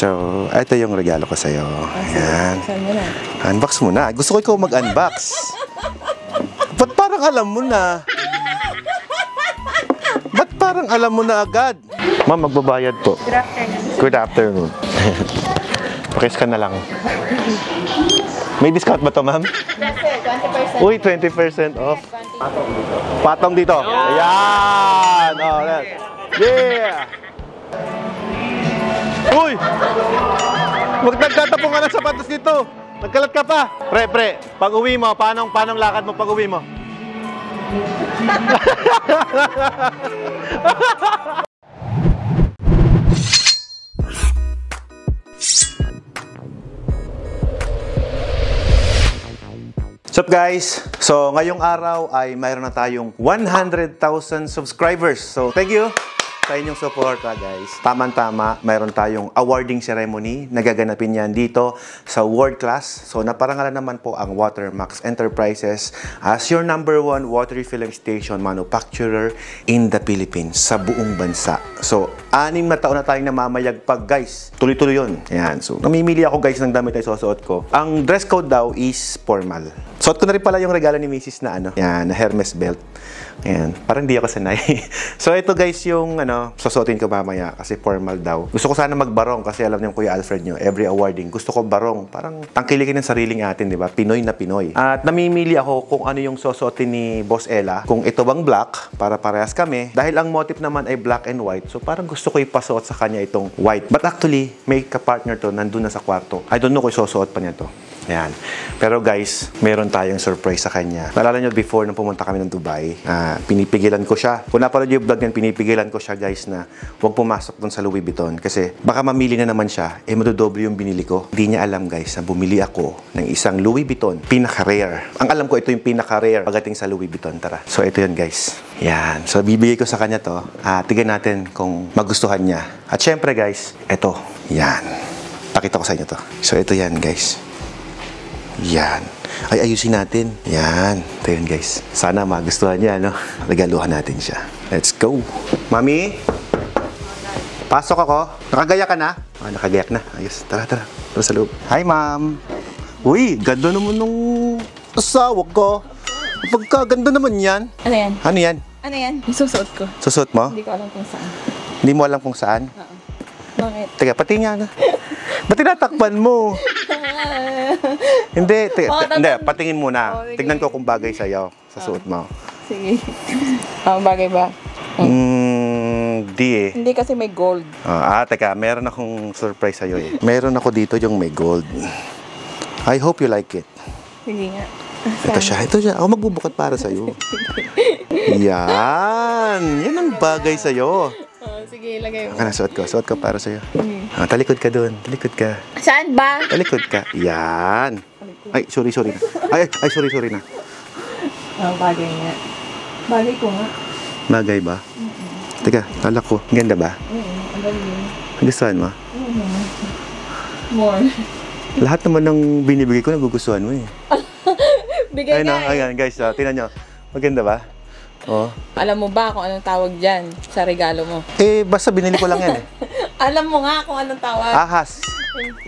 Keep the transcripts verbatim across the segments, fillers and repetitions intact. So, ito yung regalo ko sa'yo. Ayan. Unbox mo na. Gusto ko ikaw mag-unbox. Ba't parang alam mo na? Ba't parang alam mo na agad? Ma'am, magbabayad po. Good afternoon. Good afternoon. Pakiscan na lang. May discount ba to, ma'am? twenty percent. Uy, twenty percent off. Patong dito. Ayan. Alright. Yeah. Uy! Magtagkatapong ka ng sapatos dito. Nagkalat ka pa. Pre, pre, pag uwi mo, paano, paano lakad mo pag uwi mo? What's up guys? So ngayong araw ay mayroon na tayong one hundred thousand subscribers. So thank you sa inyong support ha, guys. Tama-tama, mayroon tayong awarding ceremony. Nagaganapin yan dito sa World Class. So, naparangalan naman po ang Watermax Enterprises as your number one water filling station manufacturer in the Philippines, sa buong bansa. So, anim na taon na tayong namamayagpag, guys. Tuloy-tuloy yun. Ayan. So, namimili ako, guys, ng damit na isusuot ko. Ang dress code daw is formal. Suot ko na rin pala yung regalo ni Missus na ano, ayan, Hermes belt. Ayan. Parang di ako sanay. So, ito, guys, yung ano, susuotin ko mamaya kasi formal daw. Gusto ko sana magbarong kasi alam niyo Kuya Alfred nyo, every awarding gusto ko barong. Parang tangkilikin ng sariling atin, di ba? Pinoy na Pinoy. At namimili ako kung ano yung susuotin ni Boss Ella. Kung ito bang black, para parehas kami. Dahil ang motif naman ay black and white. So parang gusto ko ipasuot sa kanya itong white. But actually, may kapartner to, nandun na sa kwarto. I don't know kung susuot pa niya to. Ayan. Pero guys, meron tayong surprise sa kanya. Naalala nyo before nung pumunta kami ng Dubai, uh, pinipigilan ko siya. Kung napanood yung vlog niyan, pinipigilan ko siya guys na huwag pumasok dun sa Louis Vuitton kasi baka mamili na naman siya, eh madodoble yung binili ko. Hindi niya alam guys na bumili ako ng isang Louis Vuitton, pinaka-rare. Ang alam ko ito yung pinaka-rare pagdating sa Louis Vuitton. Tara. So ito yun guys. Ayan. So bibigay ko sa kanya to. Uh, tignan natin kung magustuhan niya. At syempre guys, ito. Ayan. Pakita ko sa inyo to. So ito yan guys. Yan. Ay, ayusin natin. Yan. Ito yun, guys. Sana magustuhan niya, no? Regaluhan natin siya. Let's go. Mami? Pasok ako. Nakagaya ka na? Ah, nakagayak na. Ayos. Tara, tara. Tara sa loob. Hi, ma'am. Uy, ganda naman nung asawa ko. Pagkaganda naman yan. Ano yan? Ano yan? Ano yan? Susuot ko. Susuot mo? Hindi ko alam kung saan. Hindi mo alam kung saan? Oo. Bakit? Teka, pati nga na. Ba't tinatakpan mo? Hindi, hindi, patingin muna. Oh, tignan ko kung bagay sa'yo, sa suot mo. Sige. Ah, um, bagay ba? Mm, di eh. Hindi kasi may gold. Ah, ah, teka, meron akong surprise sa'yo eh. Meron ako dito yung may gold. I hope you like it. Sige nga. Saan? Ito siya, ito siya. Ako magbubukat para sa'yo. Yan! Yan ang bagay sa'yo. Oh, sige, ilagay mo. Ano, suot ko. Suot ko para sa'yo. Mm. Oh, talikod ka doon. Talikod ka. Saan ba? Talikod ka. Yan. Talikod. Ay, sorry, sorry na. Ay, ay, sorry, sorry na. Oh, bagay nga. Bagay ko nga. Bagay ba? Mm -hmm. Teka, talak ko. Ganda ba? Mm -hmm. Ang galing. Gustuhan mo? Mm -hmm. More. Lahat naman ng binibigay ko nagugustuhan mo eh. Bigay ay, na. Eh. Ayan, guys. Uh, tingnan nyo. Maganda ba? Oh. Alam mo ba kung anong tawag dyan sa regalo mo? Eh, basta binili ko lang yan eh. Alam mo nga kung anong tawag. Ahas.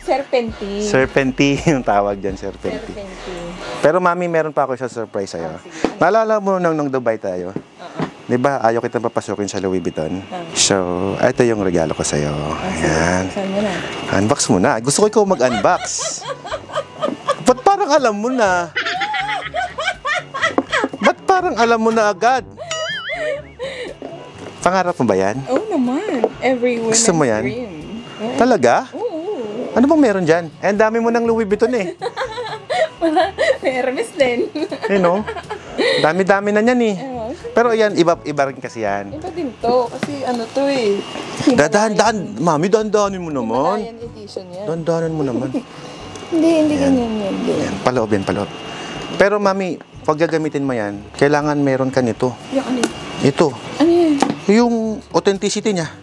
Serpenti. Serpenti yung tawag dyan, serpenti. Serpenti. Pero mami, meron pa ako isang surprise sa'yo. Oh, naalala mo nung, nung Dubai tayo? Uh-huh. Diba, ayaw kitang papasukin sa Louis Vuitton? Uh-huh. So, ito yung regalo ko sa'yo. Oh, ayan. Mo unbox mo na. Gusto ko ikaw mag-unbox. Ba't parang alam mo na? Parang alam mo na agad. Pangarap mo ba yan? Oo naman. Every woman's gusto mo yan? Dream. Yeah. Talaga? Oo. Ano bang meron dyan? Ang dami mo ng Louis Vuitton eh. Wala. May Hermes din. Eh no? Dami-dami na yan eh. Uh, Pero yan, iba, iba rin kasi yan. Iba din to. Kasi ano to eh. Dahan-dahan. Mami, dahan-dahanin mo naman. Himalayan edition yan. Dahan-dahanin mo naman. Hindi, hindi ganyan yan. Yan. Paloob yan, paloob. Pero mami, pag gagamitin mo yan, kailangan meron ka nito. Yung ano? Ito. Ano yun? Yung authenticity niya.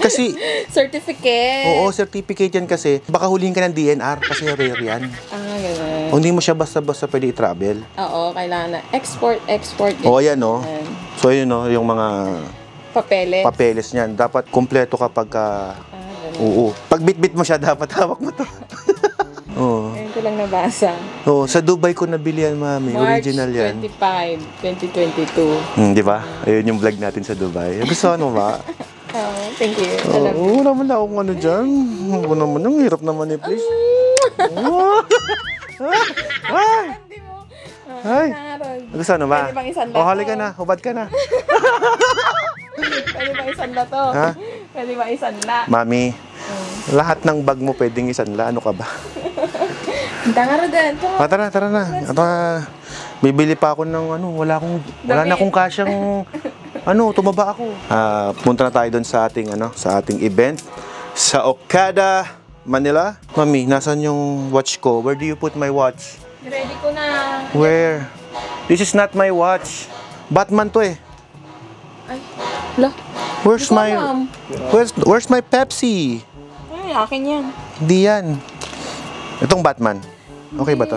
Kasi... certificate. Oo, certificate yan kasi. Baka hulihin ka ng D N R kasi rare yan. Ah, gano'n. O hindi mo siya basta-basta pwede i-travel. Oo, kailangan na. Export, export. Oo, yan o. So, yun o, yung mga... papeles. Papeles niyan. Dapat kumpleto kapag ka... ah, gano'n. Oo. Pag bit-bit mo siya, dapat hawak mo to. Oo. Ngayon ko lang nabasa. Oo. Sa Dubai ko nabili yan, mami. March original yan. twenty-five, twenty twenty-two. Hmm, di ba? Ayun yung vlog natin sa Dubai. Gusto ano ba? Oo. Thank you. Oo naman na akong ano dyan. Oo naman. Ang hirap naman eh, please. Oo. Hindi mo. Ay. Gusto ano ba? Pwede bang isan ba? O, huli ka na. Hubad ka na. Pwede bang isanla to? Ha? Pwede bang isanla? Mami, hmm. lahat ng bag mo pwedeng isanla. Ano ka ba? Tara na, ah, tara, tara na. At, uh, bibili pa ako ng ano, wala akong, wala na akong kasyang, ano, tumaba ako. Uh, punta na tayo doon sa ating, ano, sa ating event. Sa Okada, Manila. Mami, nasan yung watch ko? Where do you put my watch? Ready ko na. Where? This is not my watch. Batman to eh. Ay. Wala. Where's my where's, where's my Pepsi? Ay, akin yan. Hindi yan. Itong Batman. Okay ba to?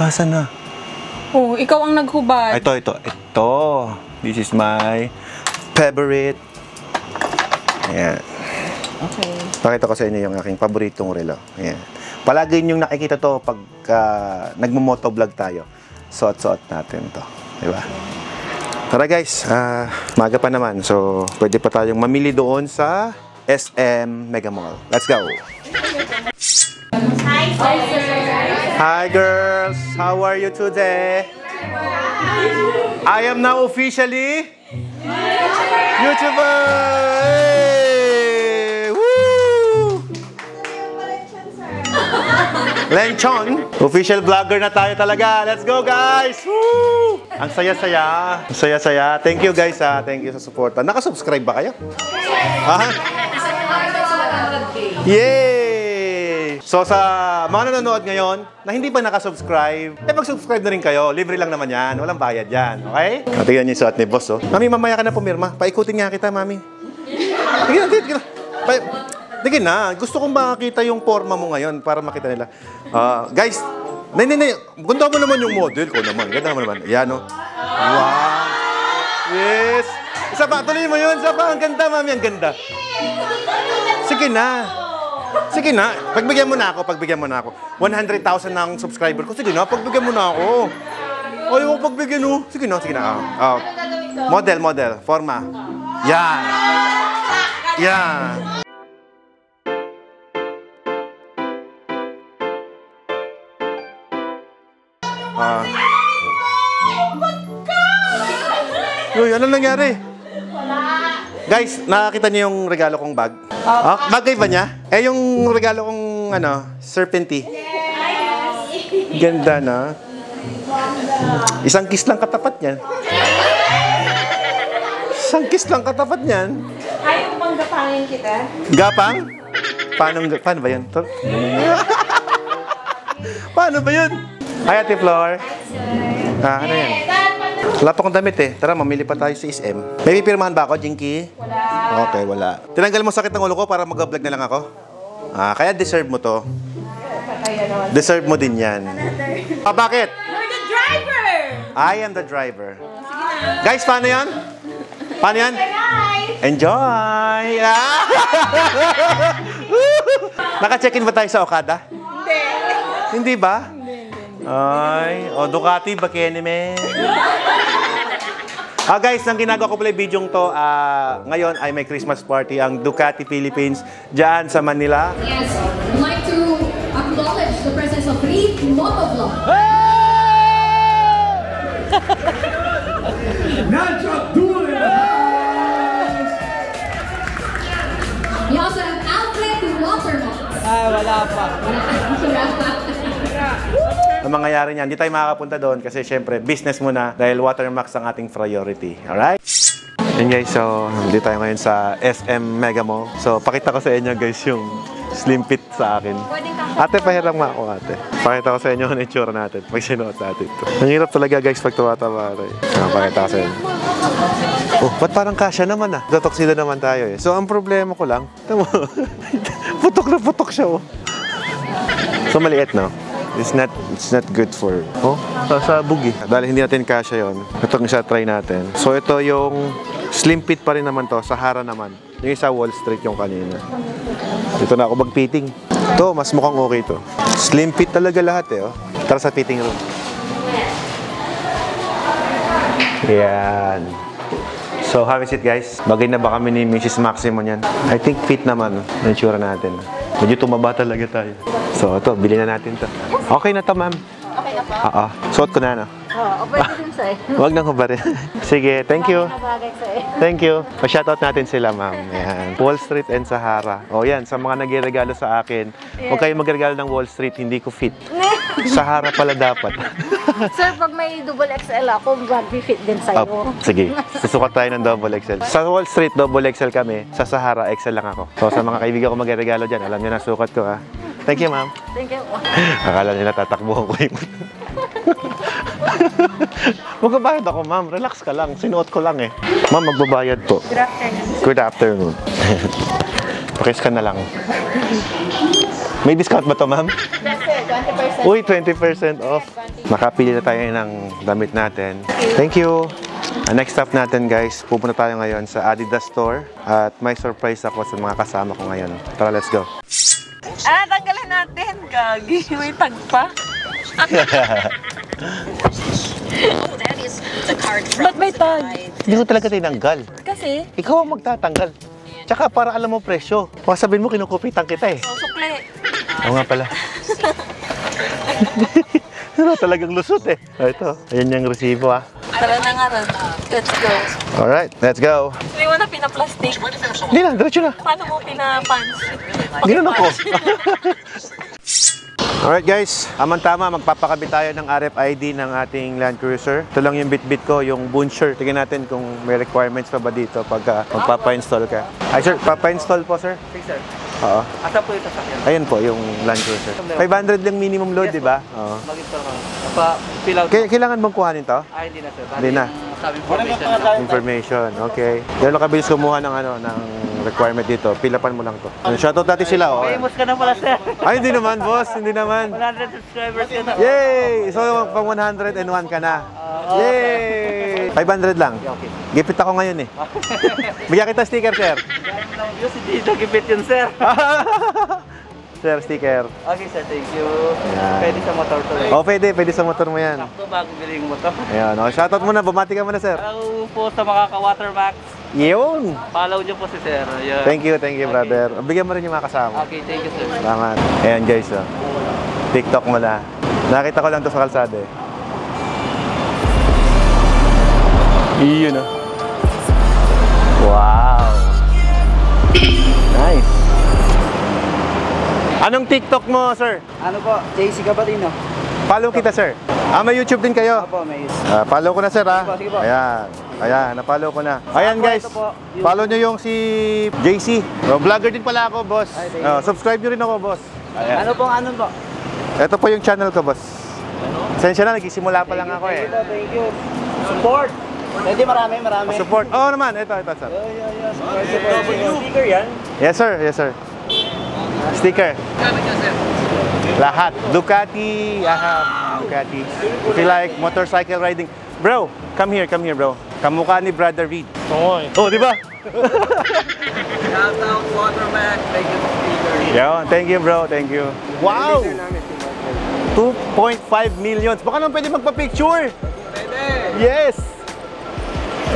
Asan na? Oh, ikaw ang naghubad. Ito, ito. Ito. This is my favorite. Ayan. Okay. Pakita ko sa inyo yung aking paboritong relo. Ayan. Palagi niyong nakikita to pag uh, nagmo-motovlog tayo. Suot-suot natin to. Diba? Tara guys, uh, maga pa naman. So, pwede pa tayong mamili doon sa S M Mega Mall. Let's go! Hi, sir! Hi, girls! How are you today? I am now officially YouTuber! Hey! Woo! Lenchon! Official vlogger na tayo talaga! Let's go, guys! Woo! Ang saya-saya. Ang saya-saya. Thank you guys ha. Thank you sa suporta. Nakasubscribe ba kayo? Aha. Yay! So sa mga nanonood ngayon na hindi pa nakasubscribe, eh mag-subscribe na rin kayo. Libre lang naman yan. Walang bayad yan. Okay? Tingnan niyo yung suot ni boss oh. Mami, mamaya ka na pumirma. Paikutin nga kita, mami. Tingnan, tingnan. Tingnan na. Gusto kong makita yung forma mo ngayon para makita nila. Uh, guys, Nay, nay, nay. Ganda mo naman yung model ko naman. Ganda mo naman. Ayan, no? Wow. Yes. Isa pa. Tuloy mo yun. Isa pa. Ang ganda, mami. Ang ganda. Sige na. Sige na. Pagbigyan mo na ako. Pagbigyan mo na ako. one hundred thousand na ang subscriber ko. Sige na. Pagbigyan mo na ako. Ayaw ko pagbigyan, oh. Sige na. Sige na. Oh. Oh. Model, model. Forma. Yan. Yan. Ah. Uy, ano nangyari? Wala. Guys, nakakita niyo yung regalo kong bag? Oh, bagay ba niya? Eh, yung regalo kong, ano, Serpenti. Yes! Ganda, na. Isang kiss lang katapat niyan. Isang kiss lang katapat niyan. Ayaw pang gapangin kita. Gapang? Paano, paano ba yun? Paano ba yun? Hi, Ate Flor. Ah, ano yan? Wala pa kong damit eh. Tara, mamili pa tayo sa S M. May pipirmahan ba ako, Jinky? Wala. Okay, wala. Tinanggal mo sakit ng ulo ko para mag-vlog na lang ako? Ah, kaya deserve mo to. Deserve mo din yan. Ah, bakit? You're the driver! I am the driver. Guys, paano yan? Paano yan? Enjoy! Naka-check-in ba tayo sa Okada? Hindi. Hindi ba? Ay, o Ducati, bakene men. Ah guys, ang ginagawa ko pala yung video to, uh, ngayon ay may Christmas party ang Ducati Philippines dyan sa Manila. Yes, I'd like to acknowledge the presence of Reed Mova Vlogs. We also have Alfred WaterMax. Ay, wala pa. Wala pa. Ang mangyayari niyan, hindi tayo makakapunta doon kasi syempre business muna dahil Watermax ang ating priority. Alright? Yan guys, so hindi tayo ngayon sa S M Mega Mall. So pakita ko sa inyo guys yung slim fit sa akin. Ate, pahirang ma ako ate. Pakita ko sa inyo ang itsura natin pag sinuot sa atin. Ang hirap talaga guys pag tuwatawa tayo. Ah, pakita ko sa inyo. Oh, ba't parang kasya naman ah? Totoksida naman tayo eh. So ang problema ko lang, putok na putok siya oh. So maliit no? It's not, it's not good for... Oh, sasabog eh. Dahil hindi natin kasya yun. Itong isa try natin. So ito yung slim fit pa rin naman to. Sahara naman. Yung isa Wall Street yung kanina. Dito na ako mag-fitting. Ito, mas mukhang okay to. Slim fit talaga lahat eh. Oh. Tara sa fitting room. Ayan. So, how is it guys? Bagay na ba kami ni Missus Maximo niyan? I think fit naman. Oh. Nansura natin. Medyo tumaba talaga tayo. So, ito, bilhin na natin to. Okay na to, ma'am. Okay na po? Oo. Suot ko na, no? Oo, over din sa'yo. Huwag nang hubarin. Sige, thank you. Thank you. Pa-shoutout natin sila, ma'am. Wall Street and Sahara. O yan, sa mga nagregalo sa akin, huwag kayong magregalo ng Wall Street, hindi ko fit. Sahara pala dapat. Sir, pag may double X L ako, mag-fit din sa'yo. Sige, susukat tayo ng double X L. Sa Wall Street, double X L kami. Sa Sahara, X L lang ako. So sa mga kaibigan ko magregalo dyan, alam nyo na sukat ko, ha? Thank you, ma'am. Thank you. Akala nila tatakbuhan ko yung... Magbabayad ako, ma'am. Relax ka lang. Sinuot ko lang eh. Ma'am, magbabayad po. Good afternoon. Good afternoon. Pakis ka na lang. May discount ba to, ma'am? twenty percent. Uy, twenty percent off. Makapili na tayo ng damit natin. Thank you. Next stop natin, guys. Pupunta tayo ngayon sa Adidas store. At may surprise ako sa mga kasama ko ngayon. Tara, let's go. Ah, tanggalan natin. Gagi. May tag pa. Oh, that is the card from the side. Hindi ko talaga tinanggal. Kasi? Ikaw ang magtatanggal. Tsaka para alam mo presyo. Baka sabihin mo kinukupitan kita eh. Susukli. Oo nga pala. Talagang lusot eh. O ito, ayan yung resibo ah. Tara na nga ron. Let's go. Alright, let's go. Hindi mo na pinaplastic? Hindi na, diretso na. Paano mo pinapans? Hindi na ako. Alright guys, amang-tama, magpapakabit tayo ng R F I D ng ating Land Cruiser. Ito lang yung bit-bit ko, yung Buncher. Tignan natin kung may requirements pa ba dito pagka magpapa-install ka. Ay sir, papa-install po sir? Yes sir. Oo. Asa po ito sa akin? Ayun po, yung Land Cruiser. five hundred lang minimum load, di ba? Oo. Mag-install ka. Pa-fill out. Kailangan bang kuhanin to? Ay, hindi na sir. Hindi na. Information, okay. Gano'n kabilis kumuha ng ano, ng requirement dito. Pilapan mo lang to. Shoutout natin sila, oh. Famous ka na pala, sir. Ay, hindi naman, boss. Hindi naman. one hundred subscribers ka na. Yay! So, pang one hundred and one ka na. Yay! five hundred lang. Gipit ako ngayon, eh. Bigyan kita sticker, sir. Yung si Gito, gipit yun, sir. Sir, sticker. Okay, sir. Thank you. Yeah. Pwede sa motor to. Oh, pwede. Pwede sa motor mo yan. Sakto bago bili yung motor. Ayan. Oh, shoutout muna. Bumati ka muna, sir. Hello po sa mga ka-Watermax. Yun. Follow nyo po si sir. Ayan. Thank you. Thank you, okay, brother. Bigyan mo rin yung mga kasama. Okay, thank you, sir. Salamat. Ayan, guys. Oh. TikTok mo na. Nakita ko lang to sa kalsada eh. Iyon, oh. Wow. Nice. Anong TikTok mo, sir? Ano po? J C Gabalino. Follow kita, sir. Ah, may YouTube din kayo? Opo, may YouTube. Ah, follow ko na, sir, ha? Sige po, sige po. Ayan. Ayan, na-follow ko na. Ayan, guys. Follow nyo yung si J C. Vlogger din pala ako, boss. Uh, subscribe nyo rin ako, boss. Ayan. Ano pong anon po? Ito po yung channel ko, boss. Sensya na, nagsisimula pa lang ako, eh. Thank you, thank you. Support. Hindi, marami, marami. Support. Oo naman, ito, ito, sir. Yo, yo, yo. Support, support. Sticker yan? Yes, sir. Yes, sir. Sticker. Lahat. Ducati. Aha, Ducati. If you like motorcycle riding. Bro, come here, come here, bro. Kamukha ni Brother Reed. Oo. Oh, di ba? Shout out WaterMax. Thank you, sticker. Yan, thank you, bro. Thank you. Wow! two point five millions. Baka naman pwede magpa-picture. Pwede. Yes.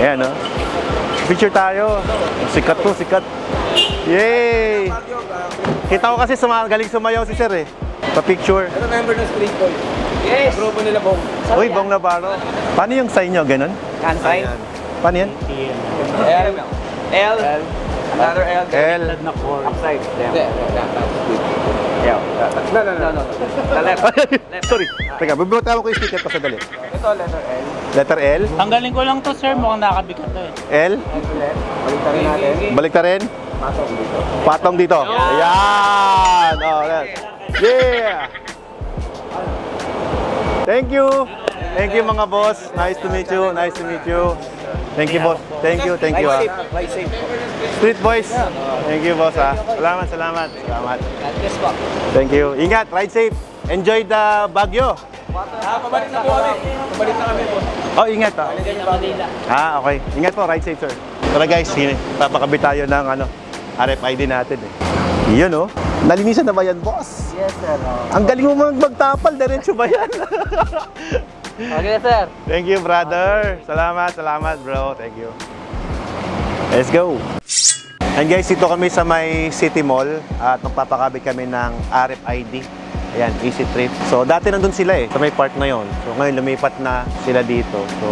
Ayan, oh. Picture tayo. Sikat to, sikat. Yay! Kita ko kasi galing sumayaw si sir eh. Pa-picture. Ito member ng street boy. Yes! Grupo nila Bong. Uy, Bong Navarro. Paano yung sign nyo? Ganon? Can sign. Paano yan? L. L. Another L. L. Upside. Yeah. No, no, no, no. Left. Sorry. Teka, bibigyan ko yung sticker ko sa dali. Ito, letter L. Letter L? Tanggalin ko lang to sir. Mukhang nakabigat to eh. L? L. Baliktarin natin. Baliktarin? Patong dito. Patong dito. Ayan! Yeah! Thank you! Thank you mga boss. Nice to meet you. Nice to meet you. Thank you boss. Thank you. Thank you. Street boys. Thank you boss ah. Salamat, salamat. Salamat. Thank you. Ingat. Ride safe. Enjoy the Baguio. Ah, pabalik na po kami. Pabalik na kami po. Oh, ingat ah. Ah, okay. Ingat po. Ride safe sir. Tara guys, papakabit tayo ng ano, R F I D natin eh. Yun oh. Nalinisan na ba yan, boss? Yes, sir. Oh. Ang galing mo magtapal, diretso ba yan? Okay, sir. Thank you, brother. Okay. Salamat, salamat, bro. Thank you. Let's go. And guys, dito kami sa My City Mall at magpapakabit kami ng R F I D. Ayan, easy trip. So, dati nandun sila eh. So, may park na yon. So, ngayon lumipat na sila dito. So,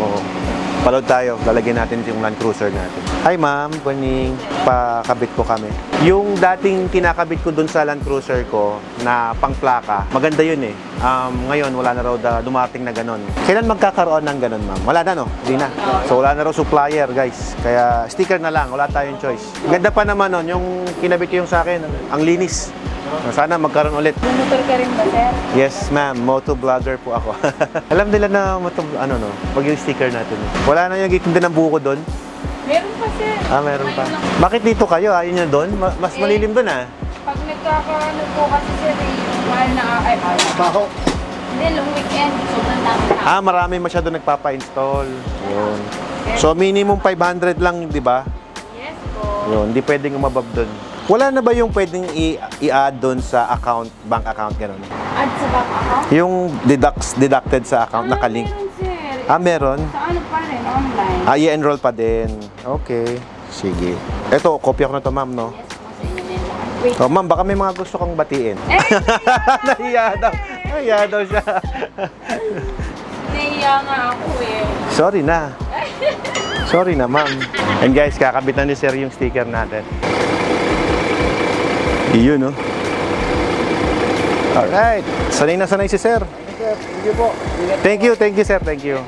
palod tayo. Lalagyan natin yung Land Cruiser natin. Hi ma'am, kuning pakabit po kami. Yung dating kinakabit ko dun sa Land Cruiser ko na pangplaka, maganda yun eh. Um, ngayon, wala na raw da, dumating na ganun. Kailan magkakaroon ng ganun, ma'am? Wala na, no? Hindi na. So, wala na raw supplier, guys. Kaya, sticker na lang. Wala tayong choice. Ganda pa naman nun. Yung kinabit ko yung sa akin, ang linis. Sana magkaroon ulit. Motor ka rin ba, sir? Yes, ma'am. Motovlogger po ako. Alam nila na moto, ano, no? Pag yung sticker natin. Wala na yung itinda ng buko doon. Meron pa, sir. Ah, meron pa. Bakit dito kayo? Ayun nyo doon? Mas eh, malilim doon, ah. Pag nagkakaroon po kasi, sir, eh. Mahal na ay araw. Then, long weekend, sobrang dami na. Ah, marami masyado nagpapa-install. Yun. So, minimum five hundred lang, di ba? Yes po. Yun, hindi pwedeng umabab doon. Wala na ba yung pwedeng i-add doon sa account, bank account, gano'n? Add sa bank account? Yung deducts, deducted sa account, ah, nakalink. Meron, sir. Ah, meron? Sa ano pa rin, online. Ah, i-enroll pa din. Okay. Sige. Eto, kopya ko na to, ma'am, no? Yes. Oh, ma'am, baka may mga gusto kong batiin. Eh, nahiya daw. Nahiya daw siya. Nahiya nga ako eh. Sorry na. Sorry na, ma'am. And guys, kakabit na ni sir yung sticker natin. Iyon, no? Alright. Sanay na sanay si sir. Thank you po. Thank you, thank you sir. Thank you.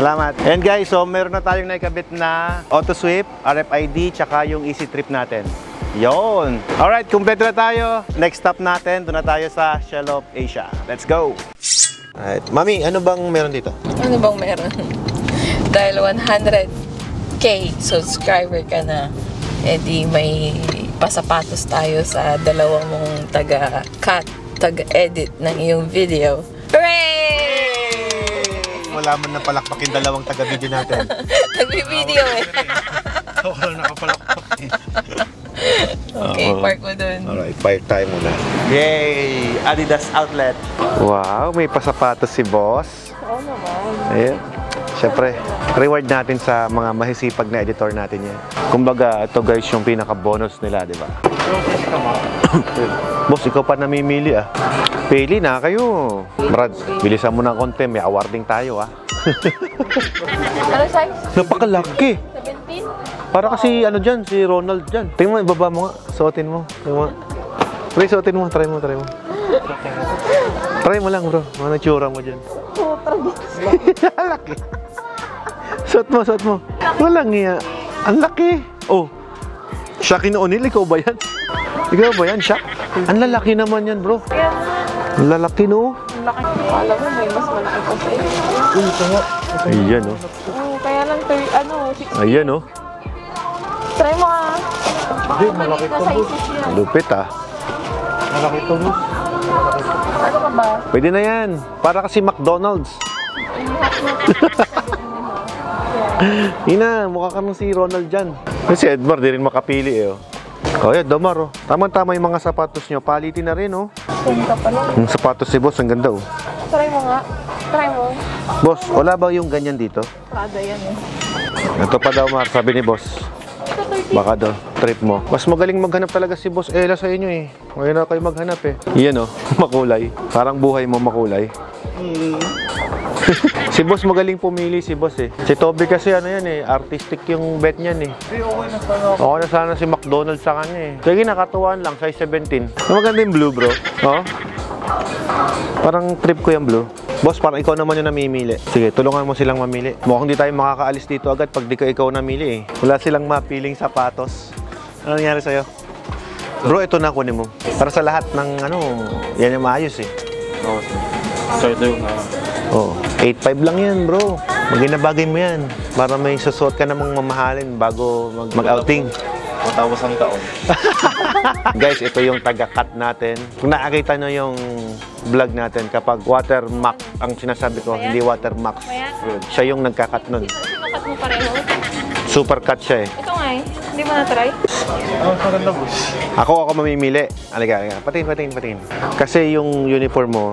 Salamat. And guys, so meron na tayong naikabit na AutoSWIP, R F I D, tsaka yung easy trip natin. Yon. Alright, kumpleto na tayo. Next stop natin, doon na tayo sa Shell of Asia. Let's go! Alright. Mami, ano bang meron dito? Ano bang meron? Dahil one hundred K subscriber ka na, eh di may pasapatos tayo sa dalawang mong taga-cut, taga-edit ng iyong video. Hooray! Wala man na palakpakin dalawang taga-video natin. Nag-video eh. Wala na kapalakpakin. Okay, uh-oh. Park mo dun. Alright, park tayo muna. Yay! Adidas Outlet. Wow, may pasapatos si boss. Oo naman. Ayan. Siyempre, reward natin sa mga mahisipag na editor natin yan. Kumbaga, ito guys yung pinaka-bonus nila, di ba? Boss, ikaw pa namimili ah. Pili na kayo. Brad, bilisan mo ng konti. May awarding tayo ah. Ano size? Napakalaki. Para kasi ano dyan, si Ronald dyan. Tingnan mo, ibaba mo nga. Suotin mo. Tingnan mo. Try, suotin mo. Try mo, try mo. Try mo lang bro. Mga natsura mo dyan. Ang laki. Suot mo, suot mo. Walang iya. Ang laki. Oh. Siya kinuunil. Ikaw ba yan? Ikaw ba yan, siya? Ang lalaki naman yan bro. Ang lalaki no. Ang laki. Alam mo, may mas malaki pa sa'yo. Ayan o. Kaya lang, ano, sixty. Ayan o. Try mo ah. Hindi, malaki ito mo. Lupit ah. Malaki ito mo. Ano ka ba? Pwede na yan. Para kasi McDonald's. Ina, mukha ka nung si Ronald dyan. Kasi Edmar, di rin makapili eh. Oh, yan, Damar oh. Tama-tama yung mga sapatos nyo. Paliti na rin oh. Punta pa lang. Yung sapatos si boss, ang ganda oh. Try mo nga. Try mo. Boss, wala ba yung ganyan dito? Prada yan eh. Ito pa daw, Mar, sabi ni boss. Baka daw, trip mo. Mas magaling maghanap talaga si Boss Ella sa inyo eh. Ngayon na kayo maghanap eh. Yan o, makulay. Parang buhay mo makulay. Mm. Si Boss magaling pumili si Boss eh. Si Toby kasi ano yan eh, artistic yung bet niyan eh. Hey, okay na sana ako. Okay na sana si McDonald's sa kanya eh. Sige, nakatuwaan lang, size seventeen. Maganda yung blue bro. Oo? Parang trip ko yung blue. Boss, parang ikaw naman yung namimili. Sige, tulungan mo silang mamili. Mukhang di tayo makakaalis dito agad pag di ka ikaw namili eh. Wala silang mapiling sapatos. Ano nangyari sa'yo? Bro, ito na kunin mo. Para sa lahat ng ano, yan yung maayos eh. Oo. So, ito yung oo. eight five lang yan bro. Maginabagay mo yan. Para may susuot ka namang mamahalin bago mag-outing. Matapos ang taon. Guys, ito yung taga-cut natin. Kung nakakita nyo yung vlog natin, kapag Watermax, ang sinasabi ko, hindi Watermax. Siya yung nagkakat nun. Sino-sino-cut mo pareho? Super cut siya eh. Ito nga eh. Hindi mo na-try? Ano pa rin labos? Ako, ako mamimili. Halika, halika. Patingin, patingin, patingin. Kasi yung uniform mo,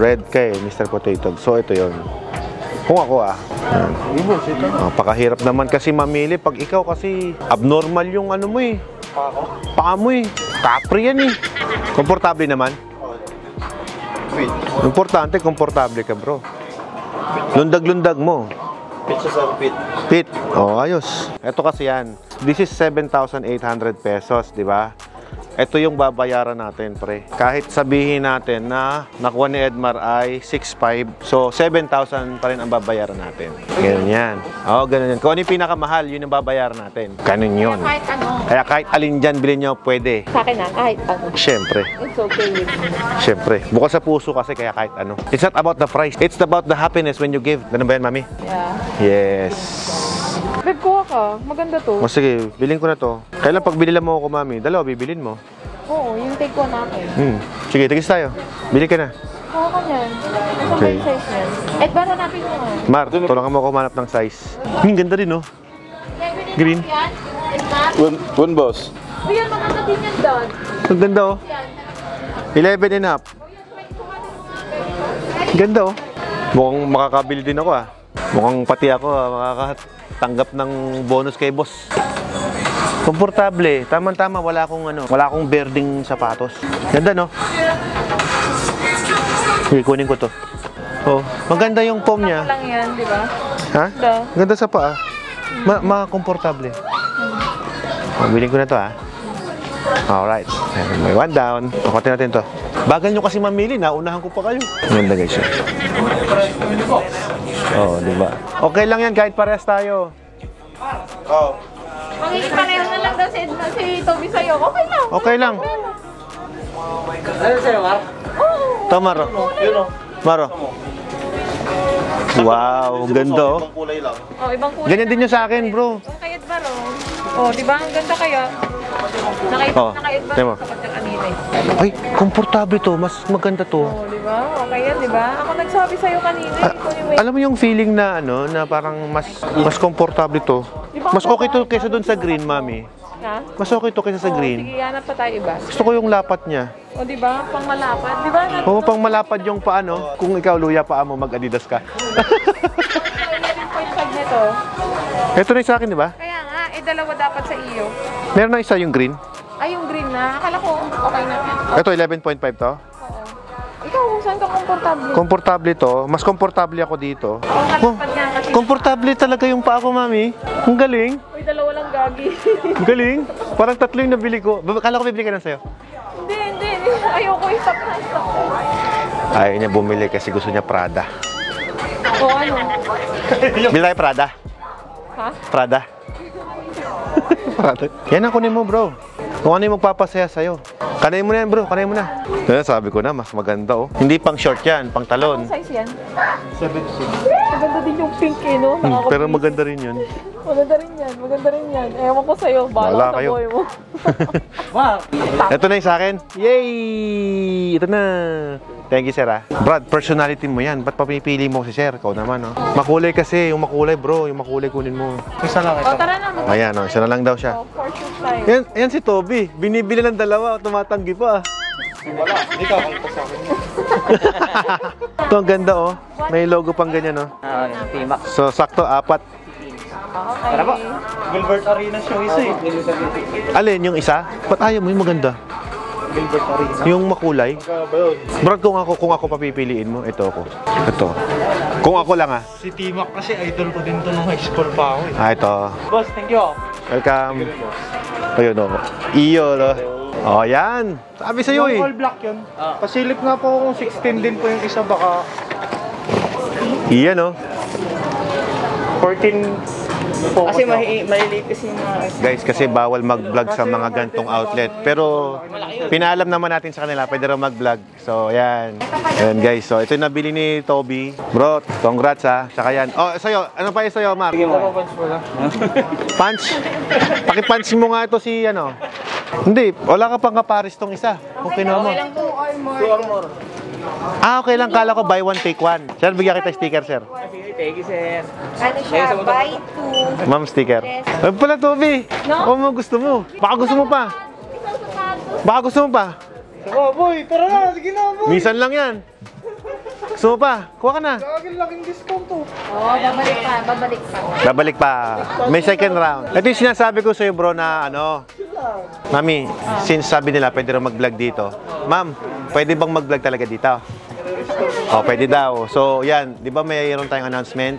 red kay Mister Potato. So, ito yon. Kung ako ah. Ibos, ito. Napakahirap naman kasi mamili. Pag ikaw kasi abnormal yung ano mo eh. Paa mo eh. Capri yan eh. Komportable naman. Importante, komportable ka bro. Lundag-lundag mo. Pit siya sa pit. Pit. Oh, ayos. Ito kasi yan. This is seven thousand eight hundred pesos, di ba? Ito yung babayaran natin, pre. Kahit sabihin natin na nakuha ni Edmar ay six five, so seven thousand pa rin ang babayaran natin. Ganun yan. Oo, oh, ganun yan. Kung ano yung pinakamahal, yun ang babayaran natin. Ganun yun. Kaya kahit ano. Kaya kahit alin dyan, bilhin nyo, pwede. Sa akin na, kahit ano. Siyempre. It's okay with me. Siyempre. Bukas sa puso kasi, kaya kahit ano. It's not about the price. It's about the happiness when you give. Ganun ba yan, mami? Yeah. Yes. Babe, kuha ka. Maganda to. O sige, bilhin ko na to. Kailan pag binila mo ako, mami? Dalawa, bibilin mo. Oo, yung take ko natin. Hmm. Sige, tigis tayo. Bili ka na. Oo ka niyan. Isang okay. Size niyan. Ed, ba hanapin mo? Mar, tulungan mo ako manap ng size. Ang ganda rin, no? Green. One, one boss. O yan, maganda din yan, Don. Ang ganda, oh. eleven and a half. Ganda, oh. Mukhang makakabili din ako, ah. Mukhang pati ako, ah, makakahat. Tanggap ng bonus kay boss. Komportable. Tama-tama, wala akong ano, wala akong berding sapatos. Ganda, no? Sige, kunin ko to. Oh, maganda yung pom niya. Lang yan, di ba? Ha? Ganda sa paa. Ma Makakomportable. Bilhin ko na to, ha? Alright. May one down. Pakutin natin to. Bagal nyo kasi mamili, naunahan ko pa kayo. Ganda, guys. Oh, di ba? Okay lang yan kahit parehas tayo. Oh. Magiging pareho na lang daw si, si Toby sa'yo. Okay lang. Okay lang. Ano sa'yo, Mar? Ito, Maro. Maro. Wow, ganda. Ibang kulay lang. Oh, ibang kulay. Ganyan din nyo sa akin, bro. Nakayad ba, no? Oh, di ba? Ang ganda kaya. Nakayad ba sa pagkakanila eh. Ay, komportable to. Mas maganda to. Oh, di ba? Okay yan, di ba? Ako nagsabi sa'yo kanina. Alam mo yung feeling na ano, na parang mas mas komportable to. Mas okay to kaysa doon sa green, mami. Ha? Mas okay to kaysa sa green. Sige, hanap pa tayo iba. Gusto ko yung lapat niya. O, di ba? Pang malapad. Di ba? Oo, pang malapad yung paano. Kung ikaw luya paa mo, mag-Adidas ka. eleven point five nito. Ito na yung sa akin, di ba? Kaya nga, eh dalawa dapat sa iyo. Meron na isa yung green? Ay, yung green na. Akala ko okay na. Ito, eleven point five to? Ikaw, saan ka komportable? Komportable to. Mas komportable ako dito. Oh, komportable talaga yung paa ko, mami. Ang galing. Uy, dalawa lang gagi. Ang galing. Parang tatlo yung nabili ko. Kala ko bibili ka na sa'yo. Hindi, hindi. Ayoko yung stop na stop. Ayaw niya bumili kasi gusto niya Prada. Oo, ano? Bili tayo Prada. Ha? Prada. Prada. Yan ang kunin mo, bro. Kung ano yung magpapasaya sa'yo. Kanayin mo na yan, bro. Kanayin mo na. Kaya sabi ko na, mas maganda, oh. Hindi pang short yan, pang talon. Anong size yan? seven six. Maganda din yung pink, eh, no? Hmm, pero maganda rin yun. Maganda rin yan. Maganda rin yan. Ewan ko sa'yo. Bahala sa boy mo. Wow. Ito na yung sa'kin. Yay! Ito na. Thank you, sir, ah. Brad, personality mo yan. Ba't papipili mo si sir? Ikaw naman, oh. Makulay kasi. Yung makulay, bro. Yung makulay, kunin mo. Isa lang ito. O, tara na. Ayan, oh. Isa na lang daw siya. Ayan, ayan si Toby. Binibili ng dalawa. Tumatanggi pa, ah. Wala, hindi ka kakita sa akin. Ito ang ganda, oh. May logo pang ganyan, oh. So, sakto, apat. Okay. Para ba? Gilbert Arenas yung isa, eh. Alin, yung isa? Ba't ayaw mo yung maganda? Gilbert Arenas. Yung makulay? Brad, kung ako, kung ako papipiliin mo, ito ako. Ito. Kung ako lang, ah. Si Timac kasi idol ko din to nung high school pa ako, eh. Ah, ito. Boss, thank you. Welcome. Ayun, oh. Iyo, lo. Oh, yan. Sabi sa'yo, eh. All black yun. Pasilip nga po kung sixteen din po yung isa, baka... Iyan, oh. fourteen po. Kasi maliliit kasi yung mga... Guys, kasi bawal mag-vlog sa mga gantong outlet. Pero, pinaalam naman natin sa kanila. Pwede rin mag-vlog. So, yan. Yan, guys. So, ito yung nabili ni Toby. Bro, congrats, ha. Tsaka yan. Oh, sa'yo. Ano pa yung sa'yo, Mark? Sige, punch mo na. Punch? Pakipunch mo nga ito si, ano... Hindi, wala ka pang kapares tong isa. Okay na mo. Okay lang, two or more. Ah, okay lang. Kala ko buy one, take one. Sir, bigyan kita sticker, sir. Thank you, sir. Ano siya? Buy two. Ma'am, sticker. Ay pala, Toby. No? Kung gusto mo. Baka gusto mo pa. Baka gusto mo pa. Oh, boy. Tara na. Sige na, boy. Misan lang yan. Gusto mo pa? Kuha ka na. Laging laking discount to. Oo, babalik pa. Babalik pa. Babalik pa. May second round. Ito yung sinasabi ko sa'yo, bro, na ano. Mami, since sabi nila pwede rin mag-vlog dito. Ma'am, pwede bang mag-vlog talaga dito? Oh, pwede daw. So, yan. Di ba mayroon tayong announcement?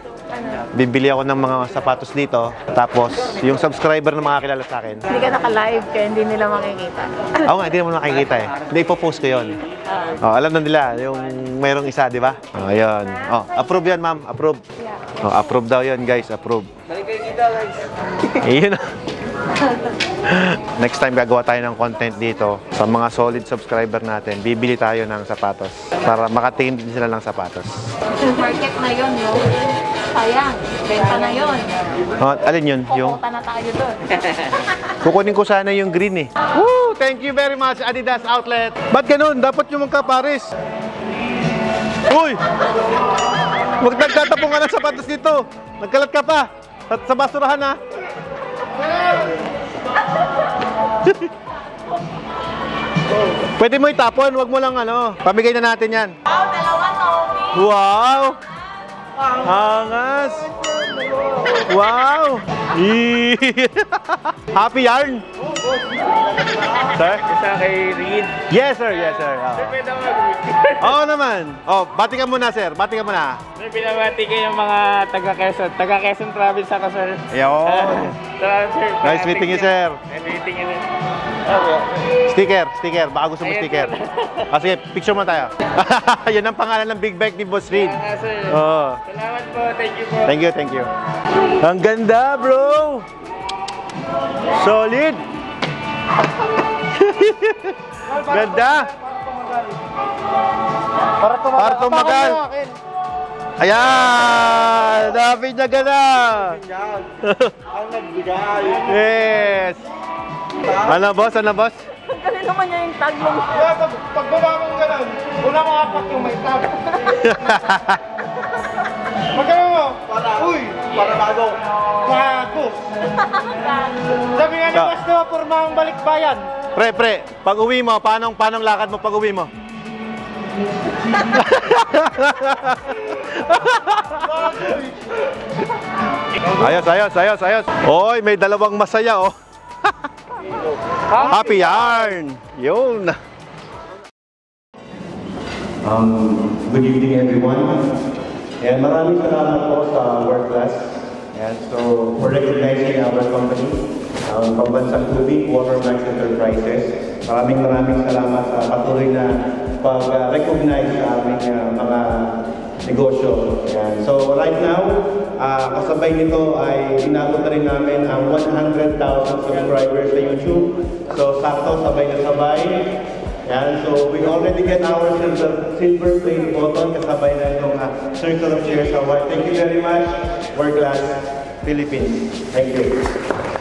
Bibili ako ng mga sapatos dito. Tapos, yung subscriber na makakilala sa akin. Hindi ka naka-live kaya hindi nila makikita. Oo nga, hindi naman makikita eh. Hindi, ipopost ko yun. Oh, alam na nila yung mayroong isa, di ba? Oh, yun. Oh, approve yan, ma'am. Approve. Oh, approve daw yun, guys. Approve. Balik kayo dito, guys. Yun. Next time gagawa tayo ng content dito. Sa mga solid subscriber natin, bibili tayo ng sapatos para makatingin din sila ng sapatos. Market na yun, no? Sayang, benta na yun. Oh, alin yun? Kukuta na tayo doon. Kukunin ko sana yung green eh. Woo! Thank you very much, Adidas Outlet. Ba't ganun? Dapat yung mga Paris. Uy! Huwag nagtatapong ka ng sapatos dito. Nagkalat ka pa. At sa basurahan ha. Pwede mo itapon, wag mo lang ano. Pamigay na natin yan. Wow, dalawa Tommy. Wow. Angas. Wow. Happy yarn. Sir? Isa kay Reed. Yes sir, yes sir. Sir, pwede mo mag-read. Oo naman. Oh, bati ka muna sir, bati ka muna. Sir, pinabati kayo yung mga taga-Quezon. Taga-Quezon travel sa ka sir. Ayun. Nice meeting you sir. Nice meeting you sir. Sticker, sticker. Baka gusto mo sticker. Ah, sige, picture mo tayo. Yan ang pangalan ng big bike ni Boss Reed. Salamat po, thank you po. Thank you, thank you. Ang ganda bro. Solid. Ganda. Para tumagal. Ayan. David na ganda. Ang nagbigay. Yes. Ano boss? Ano boss? Ganun naman niya yung tag mo. Pag bumamang ganun, una mga apak yung may tag. Magkano mo? Para, uy, para bago. Bago. Sabi nga ni boss na, porma ang balikbayan. Pre, pre, pag uwi mo, paanong, paanong lakad mo pag uwi mo? Ayos, ayos, ayos, ayos. Oy, may dalawang masaya oh. Happy yarn! Yun! Um, good evening everyone. And maraming salamat po sa World Class. And so, for recognizing our company, um, pambansang tubig, WaterMax Enterprises. Maraming maraming salamat sa patuloy na pag-recognize sa aming uh, mga negosyo. Ayan. So, right now, uh, kasabay nito ay inabot na rin namin ang one hundred thousand subscribers sa YouTube. So, sakto, sabay na sabay. Ayan. So, we already get our silver, silver play button kasabay na itong uh, Circle of Shares Award. Thank you very much, World Class Philippines. Thank you.